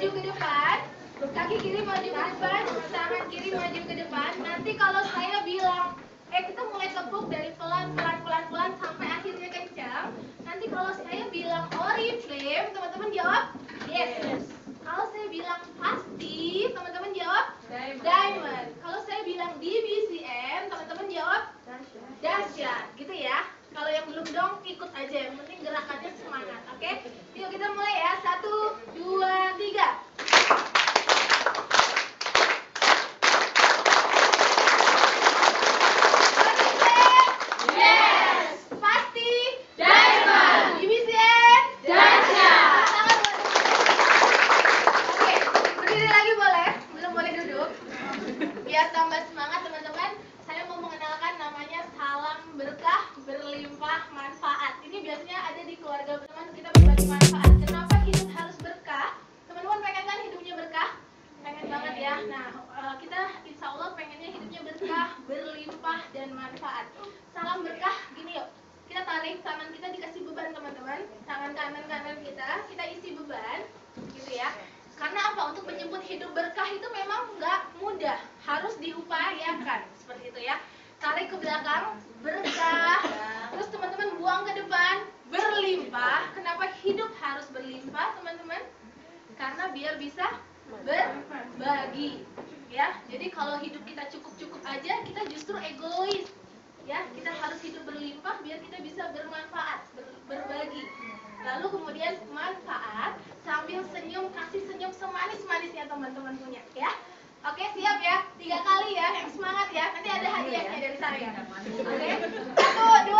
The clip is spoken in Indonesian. maju ke depan, kaki kiri maju ke depan, tangan kiri maju ke depan. Nanti kalau saya bilang, kita mulai tepuk dari pelan sampai akhirnya kencang. Nanti kalau saya bilang oriflame, teman-teman jawab yes. Kalau saya bilang pasti, teman-teman jawab diamond. Kalau saya bilang DBCM, teman-teman jawab dahsyat, gitu ya. Kalau yang belum dong ikut aja, yang penting gerakannya semangat, oke? Yuk kita mulai ya, 1, 2, 3. Oke, 1, 2, 3.